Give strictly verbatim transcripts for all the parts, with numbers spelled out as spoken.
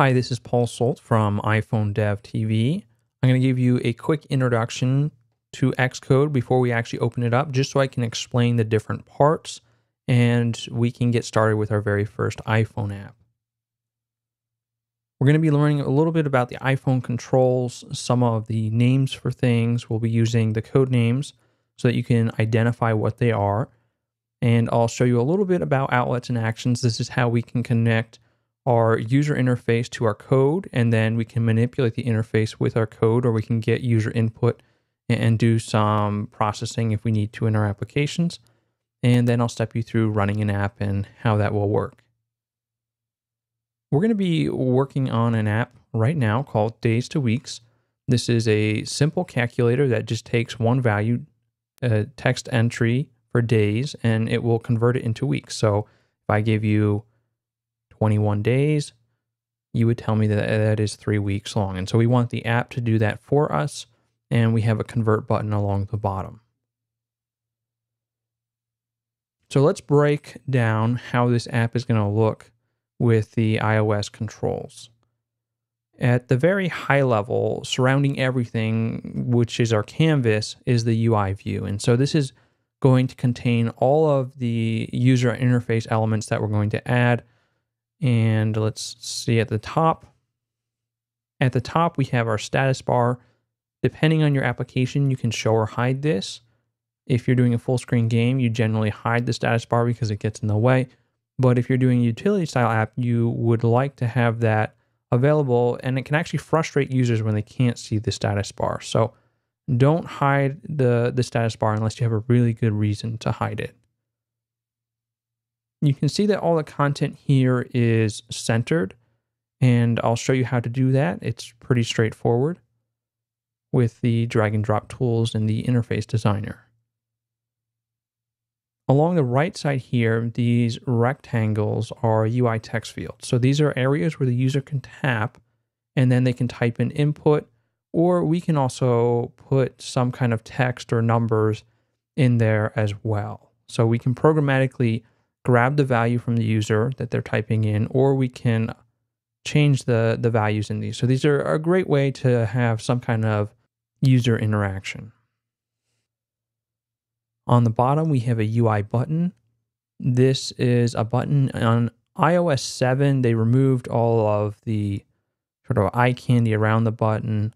Hi, this is Paul Solt from iPhone Dev T V. I'm going to give you a quick introduction to Xcode before we actually open it up, just so I can explain the different parts and we can get started with our very first iPhone app. We're going to be learning a little bit about the iPhone controls, some of the names for things. We'll be using the code names so that you can identify what they are. And I'll show you a little bit about outlets and actions. This is how we can connect our user interface to our code, and then we can manipulate the interface with our code, or we can get user input and do some processing if we need to in our applications. And then I'll step you through running an app and how that will work. We're going to be working on an app right now called Days to Weeks. This is a simple calculator that just takes one value, a text entry for days, and it will convert it into weeks. So if I give you twenty-one days, you would tell me that that is three weeks long. And so we want the app to do that for us, and we have a convert button along the bottom. So let's break down how this app is going to look with the iOS controls. At the very high level, surrounding everything, which is our canvas, is the U I view. And so this is going to contain all of the user interface elements that we're going to add. And let's see at the top. At the top, we have our status bar. Depending on your application, you can show or hide this. If you're doing a full screen game, you generally hide the status bar because it gets in the way. But if you're doing a utility style app, you would like to have that available, and it can actually frustrate users when they can't see the status bar. So don't hide the, the status bar unless you have a really good reason to hide it. You can see that all the content here is centered, and I'll show you how to do that. It's pretty straightforward with the drag and drop tools and the interface designer. Along the right side here, these rectangles are U I text fields. So these are areas where the user can tap, and then they can type in input, or we can also put some kind of text or numbers in there as well. So we can programmatically grab the value from the user that they're typing in, or we can change the, the values in these. So these are a great way to have some kind of user interaction. On the bottom, we have a U I button. This is a button on i O S seven. They removed all of the sort of eye candy around the button,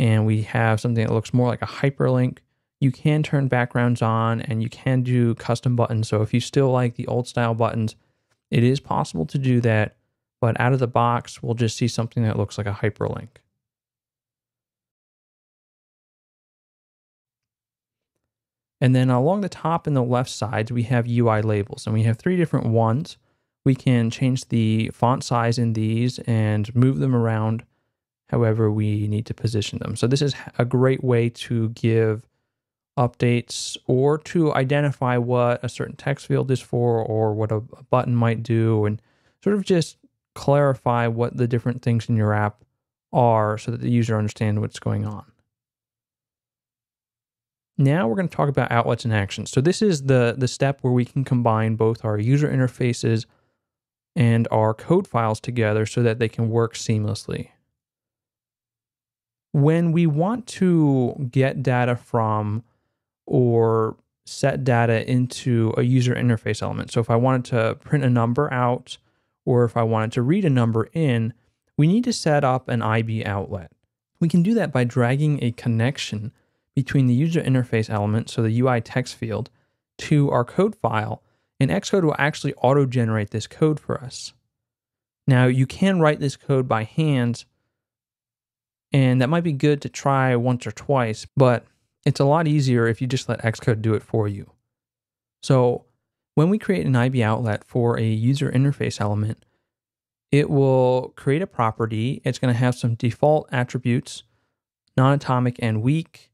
and we have something that looks more like a hyperlink. You can turn backgrounds on, and you can do custom buttons. So if you still like the old style buttons, it is possible to do that, but out of the box, we'll just see something that looks like a hyperlink. And then along the top and the left sides, we have U I labels, and we have three different ones. We can change the font size in these and move them around however we need to position them. So this is a great way to give updates or to identify what a certain text field is for, or what a button might do, and sort of just clarify what the different things in your app are so that the user understands what's going on. Now we're going to talk about outlets and actions. So this is the, the step where we can combine both our user interfaces and our code files together so that they can work seamlessly. When we want to get data from or set data into a user interface element. So if I wanted to print a number out, or if I wanted to read a number in, we need to set up an I B outlet. We can do that by dragging a connection between the user interface element, so the U I text field, to our code file, and Xcode will actually auto-generate this code for us. Now, you can write this code by hand, and that might be good to try once or twice, but it's a lot easier if you just let Xcode do it for you. So when we create an I B outlet for a user interface element, it will create a property. It's going to have some default attributes, non-atomic and weak.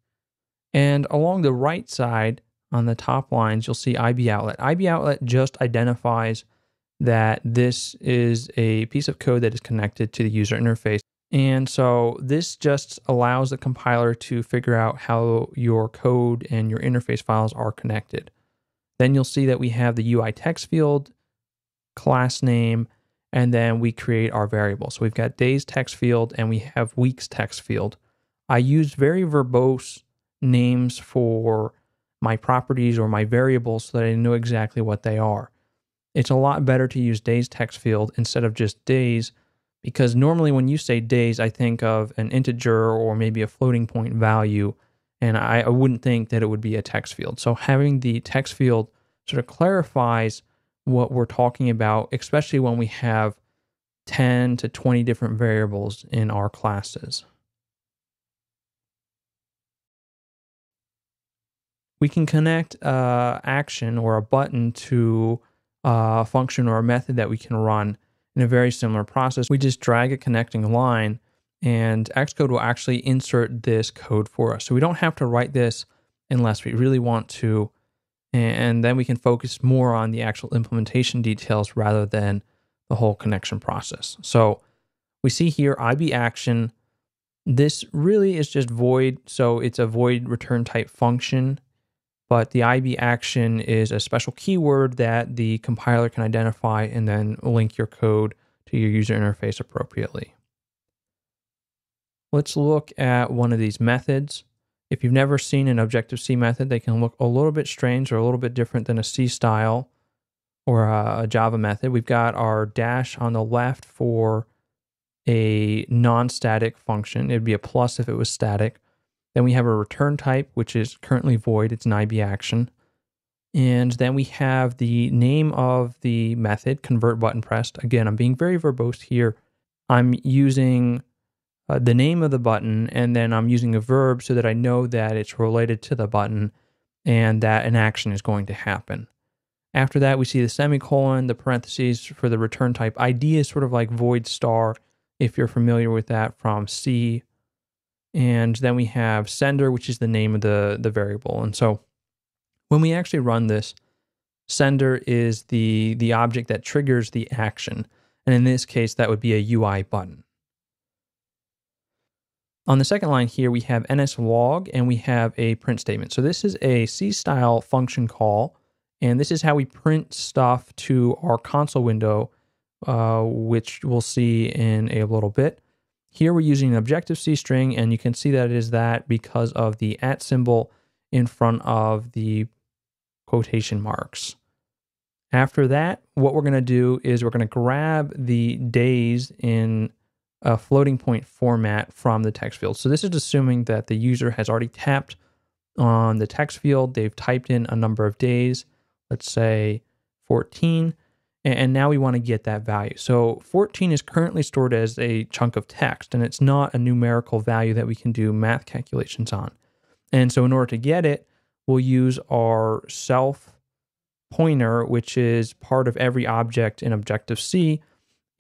And along the right side on the top lines, you'll see I B outlet. I B outlet just identifies that this is a piece of code that is connected to the user interface. And so this just allows the compiler to figure out how your code and your interface files are connected. Then you'll see that we have the U I text field, class name, and then we create our variable. So we've got days text field and we have weeks text field. I use very verbose names for my properties or my variables so that I know exactly what they are. It's a lot better to use days text field instead of just days, because normally when you say days, I think of an integer or maybe a floating point value, and I, I wouldn't think that it would be a text field. So having the text field sort of clarifies what we're talking about, especially when we have ten to twenty different variables in our classes. We can connect an uh, action or a button to a function or a method that we can run in a very similar process. We just drag a connecting line and Xcode will actually insert this code for us. So we don't have to write this unless we really want to, and then we can focus more on the actual implementation details rather than the whole connection process. So we see here I B action. This really is just void, so it's a void return type function. But the I B action is a special keyword that the compiler can identify and then link your code to your user interface appropriately. Let's look at one of these methods. If you've never seen an Objective-C method, they can look a little bit strange or a little bit different than a C style or a Java method. We've got our dash on the left for a non-static function. It'd be a plus if it was static. Then we have a return type, which is currently void. It's an I B action. And then we have the name of the method, convert button pressed. Again, I'm being very verbose here. I'm using uh, the name of the button, and then I'm using a verb so that I know that it's related to the button and that an action is going to happen. After that, we see the semicolon, the parentheses for the return type. I D is sort of like void star, if you're familiar with that from C. And then we have sender, which is the name of the, the variable. And so when we actually run this, sender is the, the object that triggers the action. And in this case, that would be a U I button. On the second line here, we have N S log and we have a print statement. So this is a C-style function call. And this is how we print stuff to our console window, uh, which we'll see in a little bit. Here we're using an Objective-C string, and you can see that it is that because of the at symbol in front of the quotation marks. After that, what we're going to do is we're going to grab the days in a floating point format from the text field. So this is assuming that the user has already tapped on the text field. They've typed in a number of days, let's say fourteen. And now we want to get that value. So fourteen is currently stored as a chunk of text, and it's not a numerical value that we can do math calculations on. And so in order to get it, we'll use our self pointer, which is part of every object in Objective-C.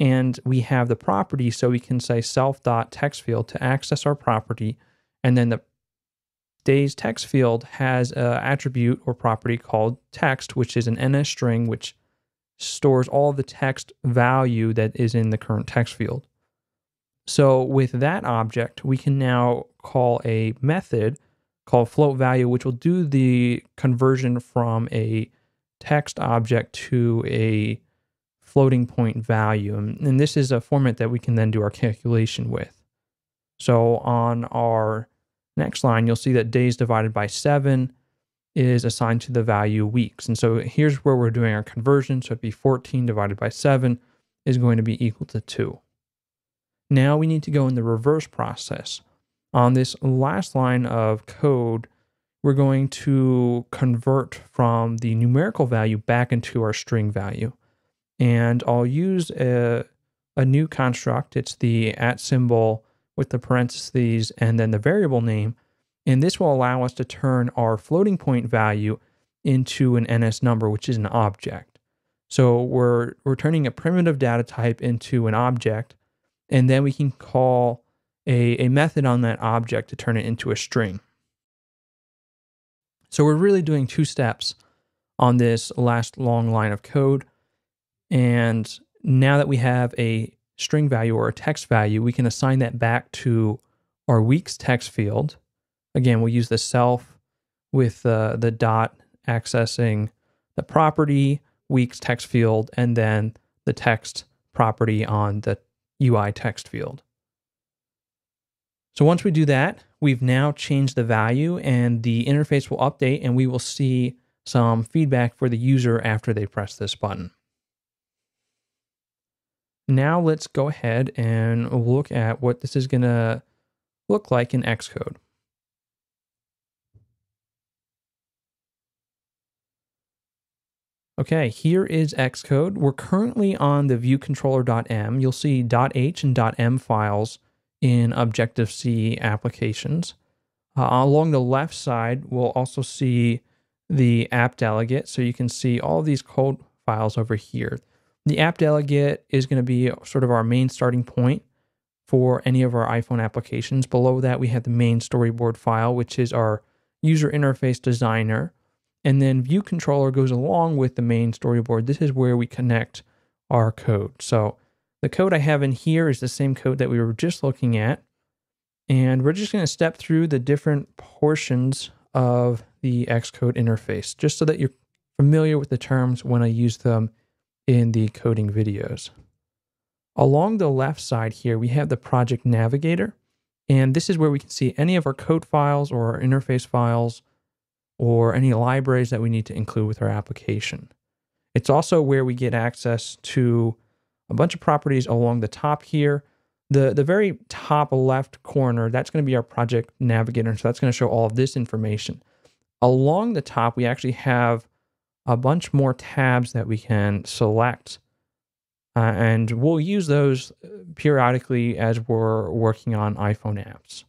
And we have the property, so we can say self.textField to access our property. And then the days text field has an attribute or property called text, which is an N S string, which stores all the text value that is in the current text field. So with that object, we can now call a method called float value, which will do the conversion from a text object to a floating point value. And, and this is a format that we can then do our calculation with. So on our next line, you'll see that days divided by seven is assigned to the value weeks. And so here's where we're doing our conversion. So it'd be fourteen divided by seven is going to be equal to two. Now we need to go in the reverse process. On this last line of code, we're going to convert from the numerical value back into our string value. And I'll use a, a new construct. It's the at symbol with the parentheses and then the variable name. And this will allow us to turn our floating point value into an N S number, which is an object. So we're, we're turning a primitive data type into an object, and then we can call a, a method on that object to turn it into a string. So we're really doing two steps on this last long line of code. And now that we have a string value or a text value, we can assign that back to our weeks text field. Again, we'll use the self with uh, the dot accessing the property, weeks text field, and then the text property on the U I text field. So once we do that, we've now changed the value and the interface will update and we will see some feedback for the user after they press this button. Now let's go ahead and look at what this is going to look like in Xcode. Okay, here is Xcode. We're currently on the view controller dot m. You'll see .h and .m files in Objective-C applications. Uh, along the left side, we'll also see the App Delegate, so you can see all these code files over here. The App Delegate is going to be sort of our main starting point for any of our iPhone applications. Below that, we have the main storyboard file, which is our user interface designer. And then view controller goes along with the main storyboard. This is where we connect our code. So the code I have in here is the same code that we were just looking at. And we're just going to step through the different portions of the Xcode interface, just so that you're familiar with the terms when I use them in the coding videos. Along the left side here, we have the Project Navigator. And this is where we can see any of our code files or our interface files or any libraries that we need to include with our application. It's also where we get access to a bunch of properties along the top here. The, the very top left corner, that's going to be our Project Navigator, so that's going to show all of this information. Along the top, we actually have a bunch more tabs that we can select, uh, and we'll use those periodically as we're working on iPhone apps.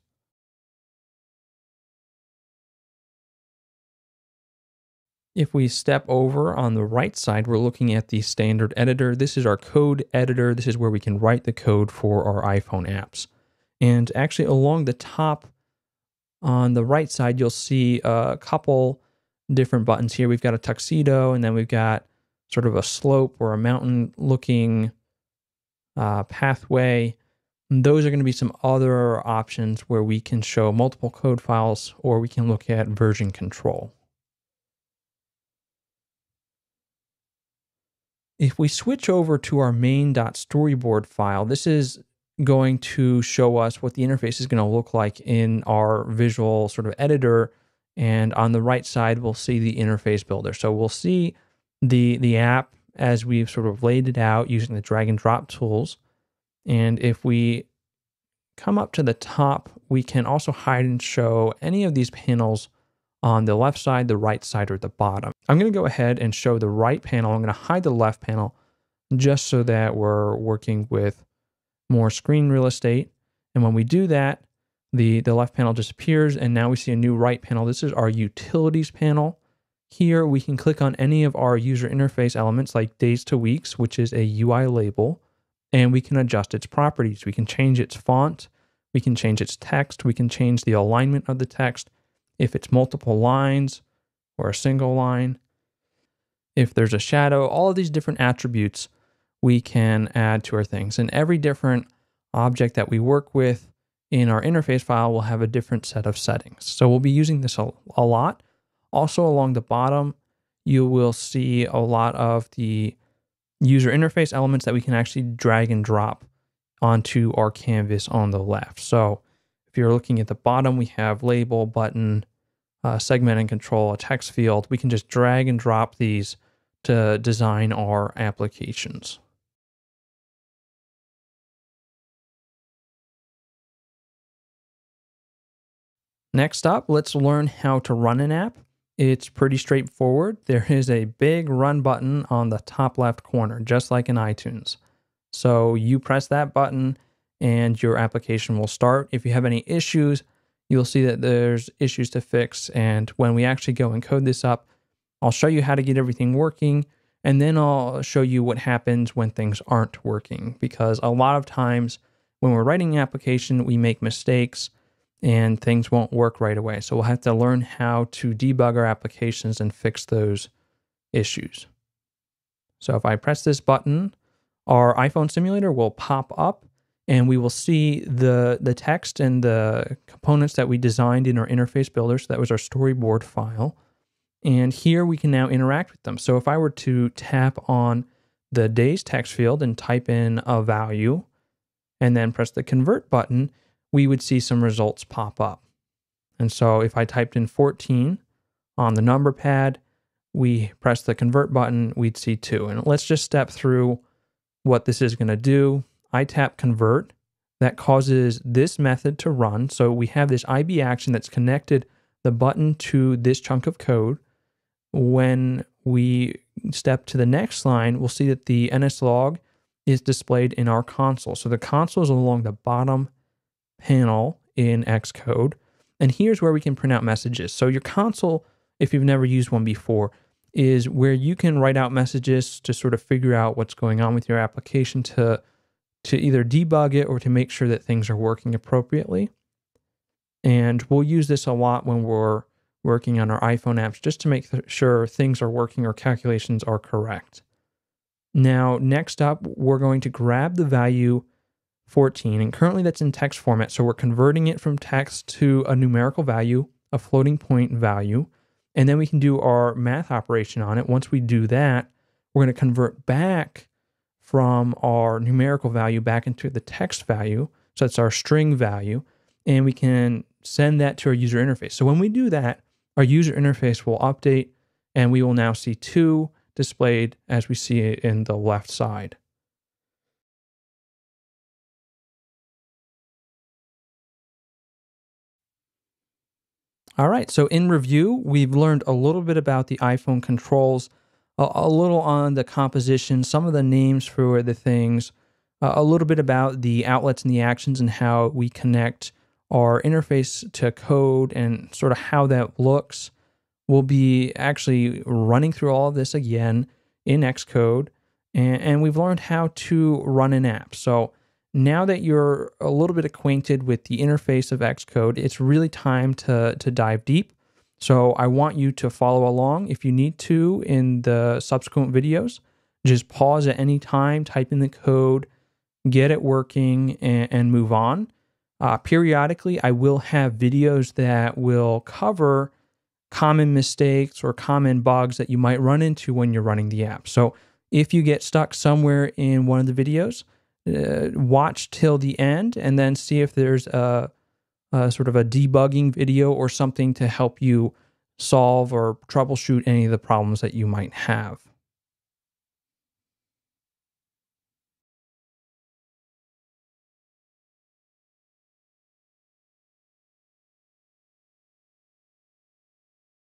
If we step over on the right side, we're looking at the standard editor. This is our code editor. This is where we can write the code for our iPhone apps. And actually along the top on the right side, you'll see a couple different buttons here. We've got a tuxedo, and then we've got sort of a slope or a mountain looking uh, pathway. And those are going to be some other options where we can show multiple code files, or we can look at version control. If we switch over to our main.storyboard file, this is going to show us what the interface is going to look like in our visual sort of editor. And on the right side, we'll see the interface builder. So we'll see the, the app as we've sort of laid it out using the drag and drop tools. And if we come up to the top, we can also hide and show any of these panels on the left side, the right side, or the bottom. I'm going to go ahead and show the right panel. I'm going to hide the left panel just so that we're working with more screen real estate. And when we do that, the, the left panel disappears, and now we see a new right panel. This is our utilities panel. Here we can click on any of our user interface elements like Days to Weeks, which is a U I label, and we can adjust its properties. We can change its font, we can change its text, we can change the alignment of the text, if it's multiple lines or a single line, if there's a shadow, all of these different attributes we can add to our things. And every different object that we work with in our interface file will have a different set of settings. So we'll be using this a, a lot. Also along the bottom, you will see a lot of the user interface elements that we can actually drag and drop onto our canvas on the left. So if you're looking at the bottom, we have label, button, uh, segment and control, a text field. We can just drag and drop these to design our applications. Next up, let's learn how to run an app. It's pretty straightforward. There is a big run button on the top left corner, just like in iTunes. So you press that button and your application will start. If you have any issues, you'll see that there's issues to fix. And when we actually go and code this up, I'll show you how to get everything working. And then I'll show you what happens when things aren't working. Because a lot of times when we're writing an application, we make mistakes and things won't work right away. So we'll have to learn how to debug our applications and fix those issues. So if I press this button, our iPhone simulator will pop up. And we will see the, the text and the components that we designed in our interface builder. So that was our storyboard file. And here we can now interact with them. So if I were to tap on the days text field and type in a value, and then press the convert button, we would see some results pop up. And so if I typed in fourteen on the number pad, we press the convert button, we'd see two. And let's just step through what this is going to do. I tap convert. That causes this method to run. So we have this I B action that's connected the button to this chunk of code. When we step to the next line, we'll see that the N S log is displayed in our console. So the console is along the bottom panel in Xcode. And here's where we can print out messages. So your console, if you've never used one before, is where you can write out messages to sort of figure out what's going on with your application to, to either debug it or to make sure that things are working appropriately. And we'll use this a lot when we're working on our iPhone apps just to make sure things are working or calculations are correct. Now, next up, we're going to grab the value fourteen, and currently that's in text format, so we're converting it from text to a numerical value, a floating point value, and then we can do our math operation on it. Once we do that, we're going to convert back from our numerical value back into the text value, so that's our string value, and we can send that to our user interface. So when we do that, our user interface will update, and we will now see two displayed as we see it in the left side. All right, so in review, we've learned a little bit about the iPhone controls, a, a little on the composition, some of the names for the things, uh, a little bit about the outlets and the actions and how we connect our interface to code and sort of how that looks. We'll be actually running through all of this again in Xcode, and, and we've learned how to run an app. So now that you're a little bit acquainted with the interface of Xcode, it's really time to, to dive deep. So I want you to follow along. If you need to in the subsequent videos, just pause at any time, type in the code, get it working, and, and move on. Uh, periodically, I will have videos that will cover common mistakes or common bugs that you might run into when you're running the app. So if you get stuck somewhere in one of the videos, Uh, watch till the end and then see if there's a, a sort of a debugging video or something to help you solve or troubleshoot any of the problems that you might have.